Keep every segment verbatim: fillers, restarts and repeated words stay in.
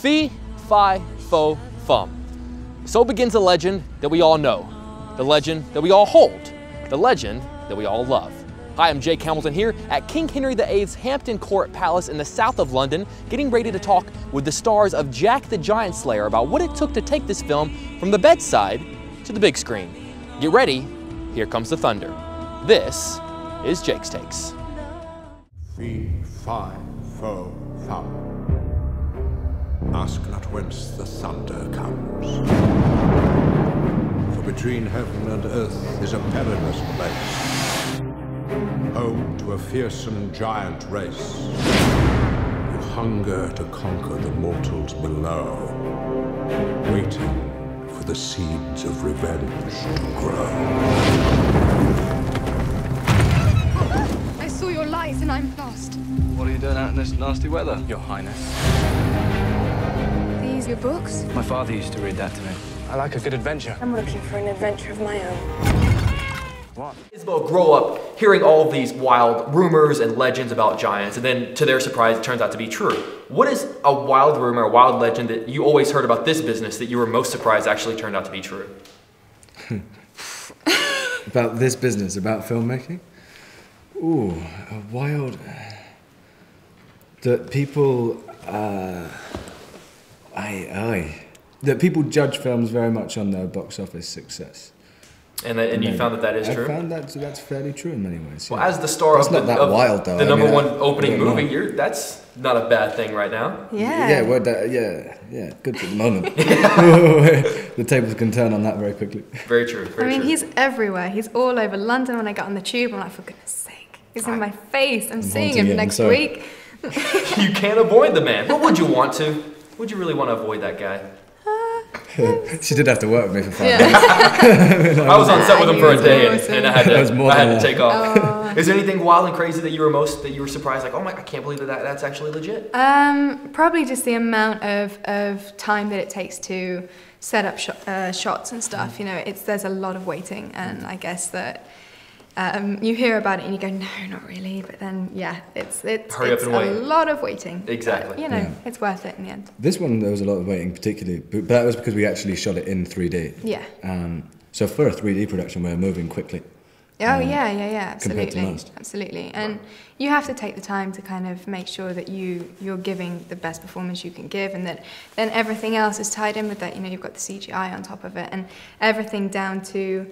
Fee, fi, fo, fum. So begins a legend that we all know, the legend that we all hold, the legend that we all love. Hi, I'm Jake Hamilton here at King Henry the eighth's Hampton Court Palace in the south of London, getting ready to talk with the stars of Jack the Giant Slayer about what it took to take this film from the bedside to the big screen. Get ready, here comes the thunder. This is Jake's Takes. Fee, fi, fo, fum. Ask not whence the thunder comes. For between heaven and earth is a perilous place, home to a fearsome giant race, who hunger to conquer the mortals below, waiting for the seeds of revenge to grow. I saw your lights and I'm lost. What are you doing out in this nasty weather, Your Highness? Your books? My father used to read that to me. I like a good adventure. I'm looking for an adventure of my own. What? Isabel grow up hearing all these wild rumors and legends about giants, and then to their surprise it turns out to be true. What is a wild rumor, a wild legend that you always heard about this business that you were most surprised actually turned out to be true? About this business, about filmmaking? Ooh, a wild... that people... Uh... Aye, aye. That people judge films very much on their box office success. And, that, and you found that that is true? I found that that's fairly true in many ways. Yeah. Well, as the star that's of, not the, that of wild, though. the number I mean, one I, opening movie, you're, that's not a bad thing right now. Yeah. Yeah, well, that, yeah, yeah. Good for the moment. The tables can turn on that very quickly. Very true, very true. I mean, true. He's everywhere. He's all over London. When I got on the tube, I'm like, for goodness sake, he's I, in my face. I'm, I'm seeing him next so. week. You can't avoid the man. But would you want to? Would you really want to avoid that guy? Uh, she did have to work with me for five yeah. minutes. I was on set with him for a day, and, and I had to, I had to take off. Oh. Is there anything wild and crazy that you were most that you were surprised? Like, oh my, I can't believe that, that that's actually legit. Um, probably just the amount of of time that it takes to set up sh uh, shots and stuff. You know, it's there's a lot of waiting, and I guess that. Um, you hear about it and you go, no, not really. But then, yeah, it's it's, it's a wait. lot of waiting. Exactly. But, you know, yeah. it's worth it in the end. This one, there was a lot of waiting particularly, but that was because we actually shot it in three D. Yeah. Um, so for a three D production, we're moving quickly. Oh, um, yeah, yeah, yeah, absolutely. Absolutely. And wow. you have to take the time to kind of make sure that you, you're giving the best performance you can give, and that then everything else is tied in with that. You know, you've got the C G I on top of it and everything down to...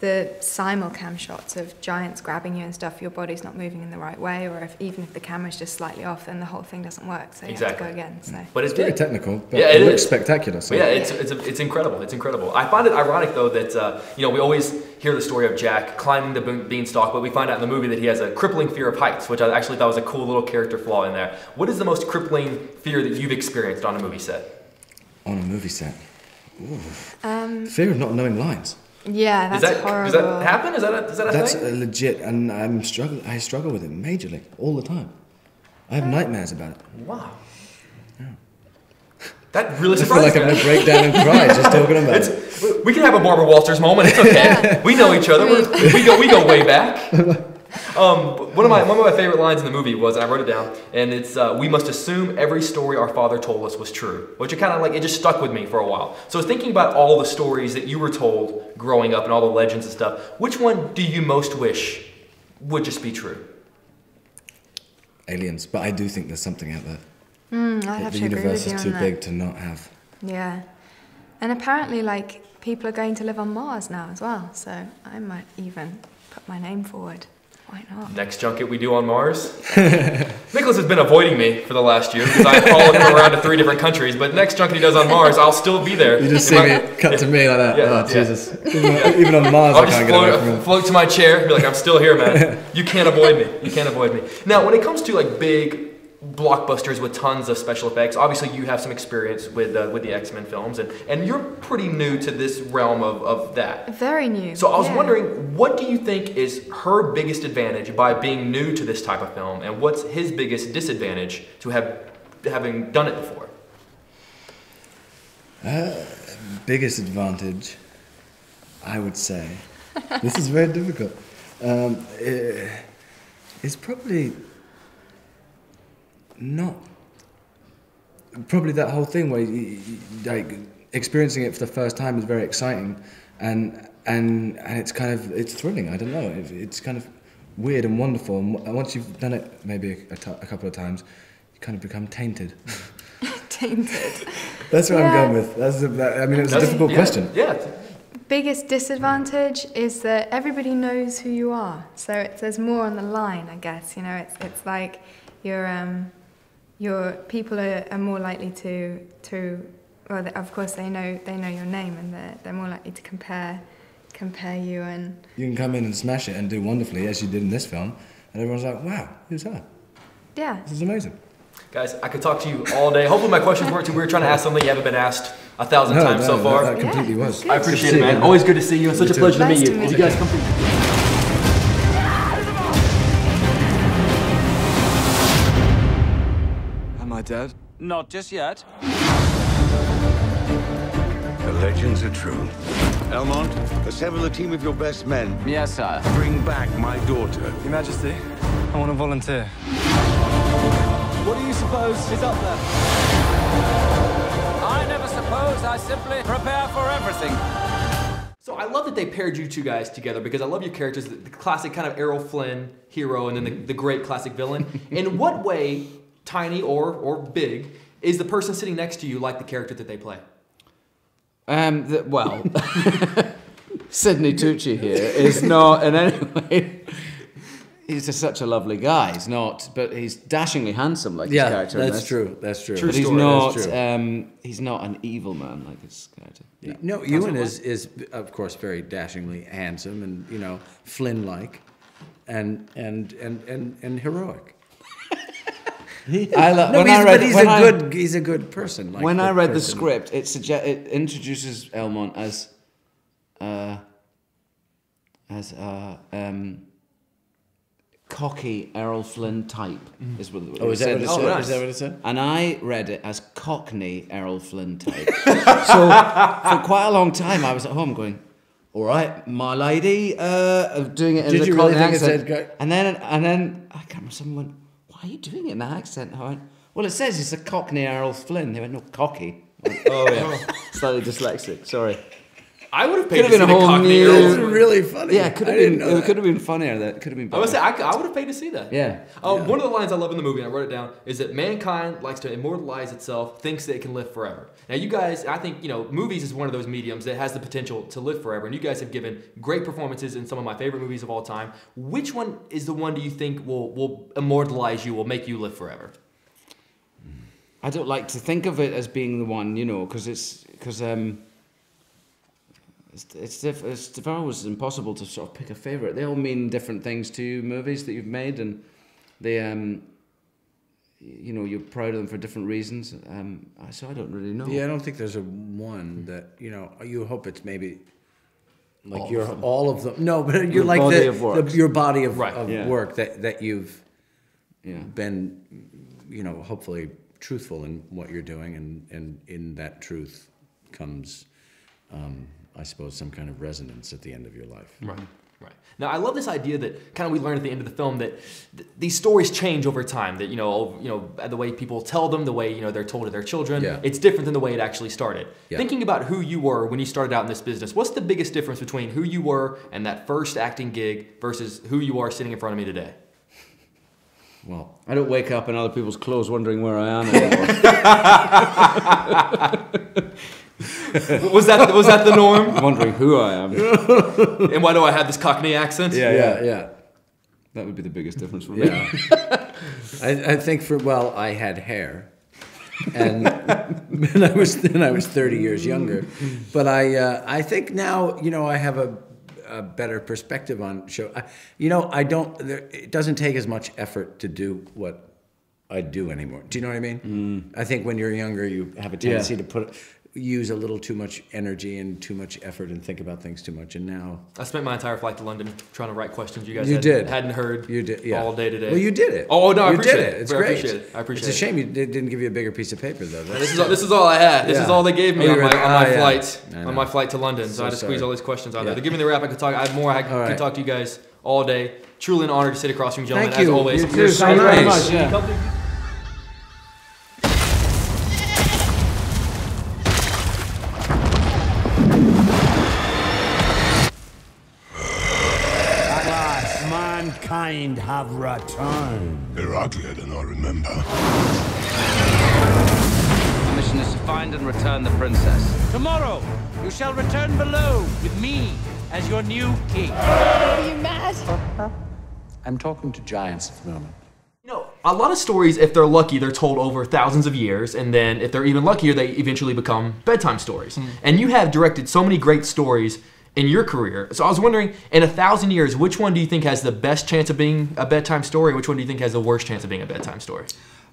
the simulcam shots of giants grabbing you and stuff, your body's not moving in the right way, or if, even if the camera's just slightly off, then the whole thing doesn't work, so you exactly. have to go again. So. But it's, it's very technical, but yeah, it, it looks is. spectacular. So. Yeah, it's, yeah. It's, it's, it's incredible, it's incredible. I find it ironic though that, uh, you know, we always hear the story of Jack climbing the beanstalk, but we find out in the movie that he has a crippling fear of heights, which I actually thought was a cool little character flaw in there. What is the most crippling fear that you've experienced on a movie set? On a movie set? Ooh. Um, fear of not knowing lines. Yeah, that's that, horrible. Does that happen? Is that a, is that a that's thing? That's legit, and I'm struggling. I struggle with it majorly all the time. I have uh, nightmares about it. Wow. Yeah. That really surprised me. I feel like me. I'm gonna break down and cry just talking about it's, it. We can have a Barbara Walters moment. It's okay. Yeah. We know each other. We're, we go. We go way back. Um, one of my one of my favorite lines in the movie was, and I wrote it down, and it's uh, we must assume every story our father told us was true, which it kind of like it just stuck with me for a while. So thinking about all the stories that you were told growing up and all the legends and stuff, which one do you most wish would just be true? Aliens, but I do think there's something out there. Mm, I have to agree with you on that. The universe is too big to not have. Yeah, and apparently, like people are going to live on Mars now as well, so I might even put my name forward. Why not? Next junket we do on Mars. Nicholas has been avoiding me for the last year because I followed him around to three different countries, but next junket he does on Mars, I'll still be there. You just see me cut to me like that. Yeah, oh, yeah. Jesus. Even, yeah. even on Mars I'll I can't float, get away from float to my chair and be like, I'm still here, man. You can't avoid me. You can't avoid me. Now, when it comes to like big blockbusters with tons of special effects, obviously you have some experience with uh, with the X-Men films, and, and you're pretty new to this realm of, of that. Very new. So I was yeah. wondering, what do you think is her biggest advantage by being new to this type of film, and what's his biggest disadvantage to have having done it before? Uh, biggest advantage, I would say. This is very difficult. Um, it, it's probably not probably that whole thing where you, like experiencing it for the first time is very exciting, and and and it's kind of it's thrilling. I don't know. It, it's kind of weird and wonderful. And once you've done it, maybe a, a, t a couple of times, you kind of become tainted. Tainted. That's what yeah. I'm going with. That's a, that, I mean, it was That's, a difficult yeah. question. Yeah. Biggest disadvantage is that everybody knows who you are, so it's, there's more on the line, I guess. You know, it's it's like your um, your people are, are more likely to to well, they, of course they know they know your name, and they're they're more likely to compare compare you and. You can come in and smash it and do wonderfully as you did in this film, and everyone's like, "Wow, who's her?" Yeah. This is amazing. Guys, I could talk to you all day. Hopefully my questions weren't too weird. Trying to ask something you haven't been asked a thousand no, times no, so far. No, that completely yeah, was. I appreciate it, man. You. Always good to see you. It's such you a pleasure too. to meet nice you. To meet you guys come through. Am I dead? Not just yet. The legends are true. Elmont, assemble a team of your best men. Yes, sir. Bring back my daughter. Your Majesty, I want to volunteer. What do you suppose is up there? I never suppose, I simply prepare for everything. So I love that they paired you two guys together because I love your characters, the classic kind of Errol Flynn hero and then the, the great classic villain. In what way, tiny or, or big, is the person sitting next to you like the character that they play? Um, the, well, Stanley Tucci here is not in any way... He's just such a lovely guy. He's not, but he's dashingly handsome, like yeah, his character. Yeah, that's this. true. That's true. True but he's story, not. True. Um, he's not an evil man like his character. Yeah. No, Ewan is is of course very dashingly handsome and you know Flynn-like, and and and and and heroic. I love. No, I read, but he's a I, good. He's a good person. Like when I read person. the script, it suggest it introduces Elmont as, uh, as uh, um. cocky Errol Flynn type is what it oh, is that what it said? Oh, nice. Is that what it said? And I read it as Cockney Errol Flynn type. So for quite a long time, I was at home going, "All right, my lady," uh, doing it in Did the Cockney really accent. Said, and then, and then I can't remember. Someone went, "Why are you doing it in that accent?" I went, "Well, it says it's a Cockney Errol Flynn." They went, "No, cocky." Went, oh yeah, slightly dyslexic. Sorry. I would have paid could to have been see a whole new. It was really funny. Yeah, could have I been. It could have been funnier. That could have been. Better. I would say I, I would have paid to see that. Yeah. Uh, yeah. One of the lines I love in the movie, and I wrote it down, is that mankind likes to immortalize itself, thinks that it can live forever. Now, you guys, I think you know, movies is one of those mediums that has the potential to live forever, and you guys have given great performances in some of my favorite movies of all time. Which one is the one do you think will will immortalize you, will make you live forever? I don't like to think of it as being the one, you know, because it's because um. It's, it's, it's, it's always impossible to sort of pick a favourite. They all mean different things to movies that you've made, and they, um, you know, you're proud of them for different reasons. Um, so I don't really know. Yeah, I don't think there's a one that you know. You hope it's maybe like all your of all of them. No, but you're the like the, the your body of, right. of yeah. work that that you've yeah. been, you know, hopefully truthful in what you're doing, and and in that truth comes. Um, I suppose, some kind of resonance at the end of your life. Right, right. Now, I love this idea that kind of we learned at the end of the film that th these stories change over time, that, you know, you know, the way people tell them, the way, you know, they're told to their children, yeah. it's different than the way it actually started. Yeah. Thinking about who you were when you started out in this business, what's the biggest difference between who you were and that first acting gig versus who you are sitting in front of me today? Well, I don't wake up in other people's clothes wondering where I am anymore. was that was that the norm? I'm wondering who I am and why do I have this Cockney accent? Yeah, yeah, yeah. That would be the biggest difference for me. Yeah. I, I think for well, I had hair, and then I was then I was thirty years younger. But I uh, I think now you know I have a, a better perspective on show. I, you know I don't. There, it doesn't take as much effort to do what I do anymore. Do you know what I mean? Mm. I think when you're younger, you have a tendency yeah. to put. use a little too much energy and too much effort and think about things too much. And now I spent my entire flight to London trying to write questions you guys you hadn't, did. hadn't heard you did, yeah. all day today. Well, you did it. Oh, no, I you appreciate did it. it. It's great. I appreciate it. I appreciate it's a shame it. you did, didn't give you a bigger piece of paper, though. This is, all, this is all I had. This yeah. is all they gave me oh, on, my, on my ah, flight yeah. on my flight to London. So, so I had to sorry. squeeze all these questions out yeah. there. They're giving me the wrap. I could talk. I have more. I could right. talk to you guys all day. Truly an honor to sit across from you gentlemen, Thank as you. always. You're so nice. Thank you very much. Yeah. kind have returned. They're uglier than I remember. The mission is to find and return the princess. Tomorrow, you shall return below with me as your new king. Are you mad? Uh-huh. I'm talking to giants at the moment. You know, a lot of stories, if they're lucky, they're told over thousands of years, and then if they're even luckier, they eventually become bedtime stories. Mm. And you have directed so many great stories in your career. So I was wondering, in a thousand years, which one do you think has the best chance of being a bedtime story? Which one do you think has the worst chance of being a bedtime story?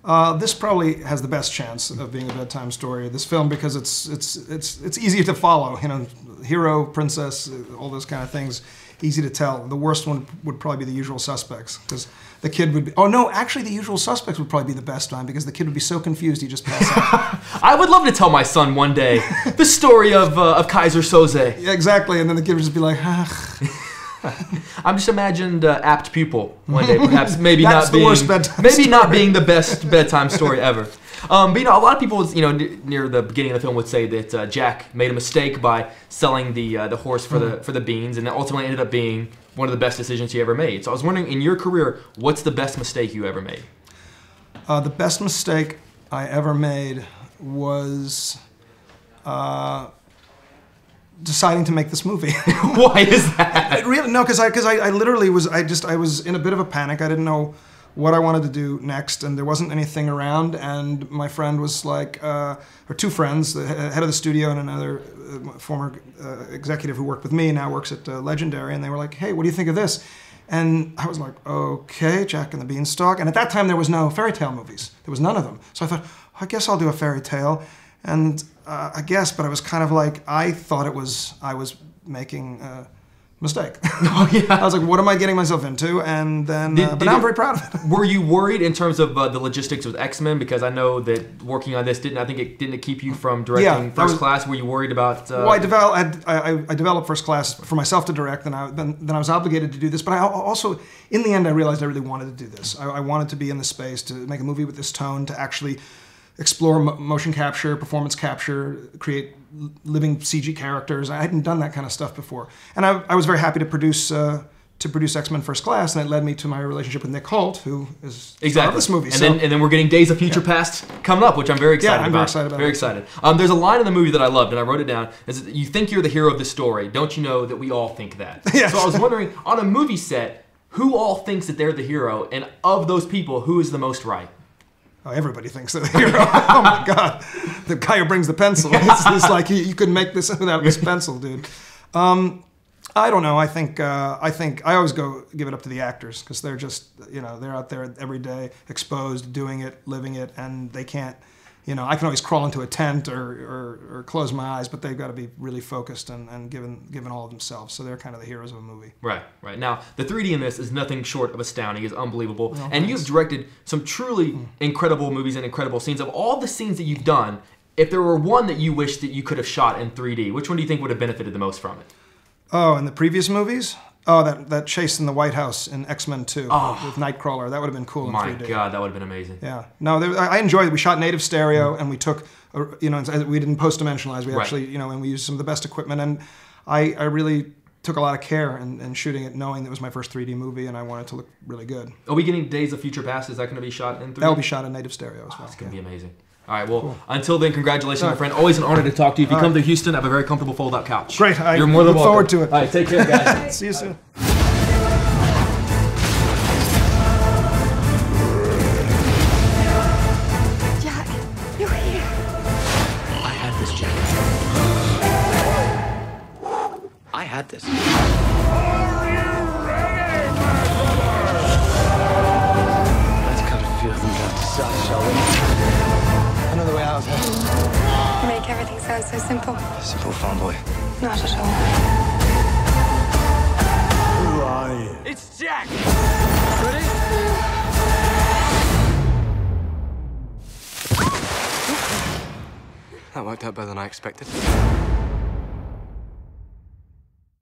Uh, this probably has the best chance of being a bedtime story. This film, because it's it's it's it's easy to follow. You know, hero, princess, all those kind of things. Easy to tell. The worst one would probably be The Usual Suspects, because the kid would be, oh no, actually The Usual Suspects would probably be the best one, because the kid would be so confused he'd just pass out. I would love to tell my son one day the story of, uh, of Kaiser Soze. Yeah, exactly, and then the kid would just be like, ah. I'm just imagined uh, Apt Pupil one day, perhaps, maybe not being, maybe not being the best bedtime story ever. Um, but you know, a lot of people, you know, near the beginning of the film would say that uh, Jack made a mistake by selling the uh, the horse for mm. the for the beans, and that ultimately ended up being one of the best decisions he ever made. So I was wondering, in your career, what's the best mistake you ever made? Uh, the best mistake I ever made was uh, deciding to make this movie. Why is that? It really, no, because I because I, I literally was I just I was in a bit of a panic. I didn't know what I wanted to do next, and there wasn't anything around, and my friend was like, uh, or two friends, the head of the studio and another uh, former uh, executive who worked with me and now works at uh, Legendary, and they were like, hey, what do you think of this? And I was like, okay, Jack and the Beanstalk, and at that time there was no fairy tale movies. There was none of them. So I thought, I guess I'll do a fairy tale, and uh, I guess, but I was kind of like, I thought it was, I was making, uh, mistake. Oh, yeah. I was like, what am I getting myself into? And then, did, uh, but now it, I'm very proud of it. Were you worried in terms of uh, the logistics with X-Men? Because I know that working on this didn't, I think it didn't keep you from directing yeah, First was, Class. Were you worried about? Uh, well, I developed, I, I, I developed First Class for myself to direct, and I, then, then I was obligated to do this. But I also, in the end, I realized I really wanted to do this. I, I wanted to be in this space, to make a movie with this tone, to actually explore mo motion capture, performance capture, create living C G characters. I hadn't done that kind of stuff before. And I, I was very happy to produce uh, to produce X-Men First Class, and it led me to my relationship with Nick Hoult, who is exactly this movie. And, so. then, and then we're getting Days of Future yeah. Past coming up, which I'm very excited about. Yeah, I'm about. very excited about Very it. excited. Um, there's a line in the movie that I loved, and I wrote it down. It's, you think you're the hero of the story. Don't you know that we all think that? Yes. So I was wondering, on a movie set, who all thinks that they're the hero, and of those people, who is the most right? Oh, everybody thinks they're the hero. Oh my God, the guy who brings the pencil. It's just like, you couldn't make this without this pencil, dude. Um, I don't know. I think uh, I think I always go give it up to the actors, because they're just, you know, they're out there every day, exposed, doing it, living it, and they can't. You know, I can always crawl into a tent or or, or close my eyes, but they've got to be really focused and, and given given all of themselves. So they're kind of the heroes of a movie. Right, right. Now, the three D in this is nothing short of astounding. It's unbelievable. No, and thanks. You've directed some truly mm. incredible movies and incredible scenes. Of all the scenes that you've done, if there were one that you wish that you could have shot in three D, which one do you think would have benefited the most from it? Oh, in the previous movies? Oh, that, that chase in the White House in X-Men two oh, with Nightcrawler. That would have been cool in three D. My God, that would have been amazing. Yeah. No, there, I enjoyed it. We shot native stereo, mm. and we took, a, you know, we didn't post-dimensionalize. We right. actually, you know, and we used some of the best equipment. And I, I really took a lot of care in, in shooting it, knowing that it was my first three D movie, and I wanted to look really good. Are we getting Days of Future Past? Is that going to be shot in three D? That will be shot in native stereo as well. Oh, that's going to yeah. be amazing. All right, well, cool. Until then, congratulations, right. my friend. Always an honor to talk to you. If you All come right. to Houston, I have a very comfortable fold-out couch. Great. I You're more than look welcome. forward to it. All right, take care, guys. See you All soon. Right. Jack, you're here. I had this, Jack. I had this. Are you ready, my brother? Let's cut a few of them down to size, shall we? The way out. You make everything sound so simple. Simple farm boy. Not at all. Who are you? It's Jack! Ready? That worked out better than I expected.